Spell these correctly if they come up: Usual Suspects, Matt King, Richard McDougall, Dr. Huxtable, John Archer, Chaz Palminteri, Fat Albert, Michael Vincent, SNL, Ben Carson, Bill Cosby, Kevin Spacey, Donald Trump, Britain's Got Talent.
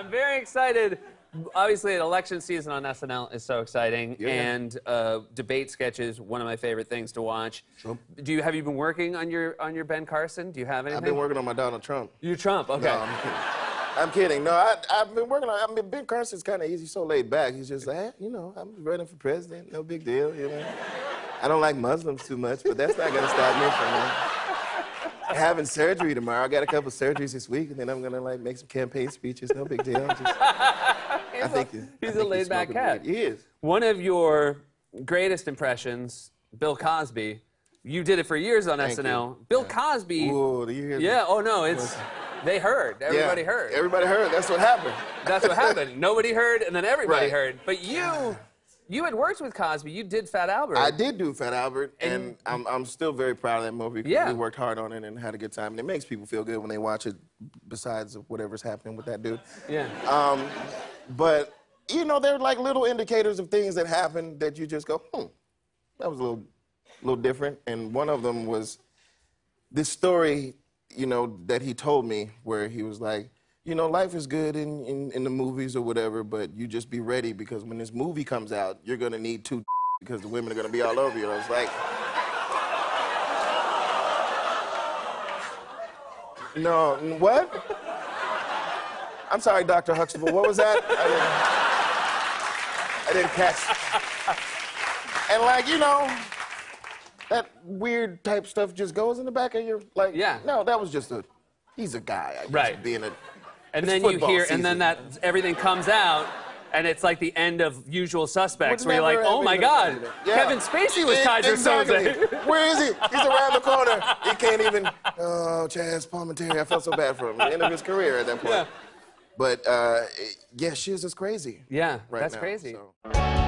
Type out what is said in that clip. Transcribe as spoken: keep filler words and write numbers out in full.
I'm very excited. Obviously, election season on S N L is so exciting, yeah, and uh, debate sketches, one of my favorite things to watch. Trump. Do you have you been working on your on your Ben Carson? Do you have anything? I've been working on my Donald Trump. You're Trump, okay. No, I'm kidding. I'm kidding. No, I, I've been working on. I mean, Ben Carson's kind of easy, so laid back. He's just like, eh, you know, I'm running for president, no big deal, you know. I don't like Muslims too much, but that's not gonna stop me from that. Having surgery tomorrow. I got a couple surgeries this week, and then I'm gonna like make some campaign speeches. No big deal. Just, I think he's, he's I think a laid-back cat. He is. One of your greatest impressions, Bill Cosby. You did it for years on Thank S N L. You. Bill Cosby. Whoa, do you hear yeah. This? Oh no, it's they heard. Everybody yeah, heard. Everybody heard. That's what happened. That's what happened. Nobody heard, and then everybody right. heard. But you. You had worked with Cosby. You did Fat Albert. I did do Fat Albert, and, and I'm, I'm still very proud of that movie. Yeah. We worked hard on it and had a good time, and it makes people feel good when they watch it, besides whatever's happening with that dude. Yeah. Um, but, you know, they're like little indicators of things that happen that you just go, hmm, that was a little, little different. And one of them was this story, you know, that he told me where he was like, you know, life is good in, in, in the movies or whatever, but you just be ready because when this movie comes out, you're gonna need two because the women are gonna be all over you. And I was like... No, what? I'm sorry, Doctor Huxtable, what was that? I didn't, I didn't catch. And like, you know, that weird type stuff just goes in the back of your, like, yeah. No, that was just a, he's a guy, I guess, right. being a... And it's then you hear, season. and then that everything comes out, and it's like the end of Usual Suspects, We're where you're like, oh my God, yeah. Kevin Spacey was tied to something. Where is he? He's around the corner. He can't even. Oh, Chaz Palminteri. I felt so bad for him. The end of his career at that point. Yeah. But uh, yeah, she's just crazy. Yeah, right that's now, crazy. So.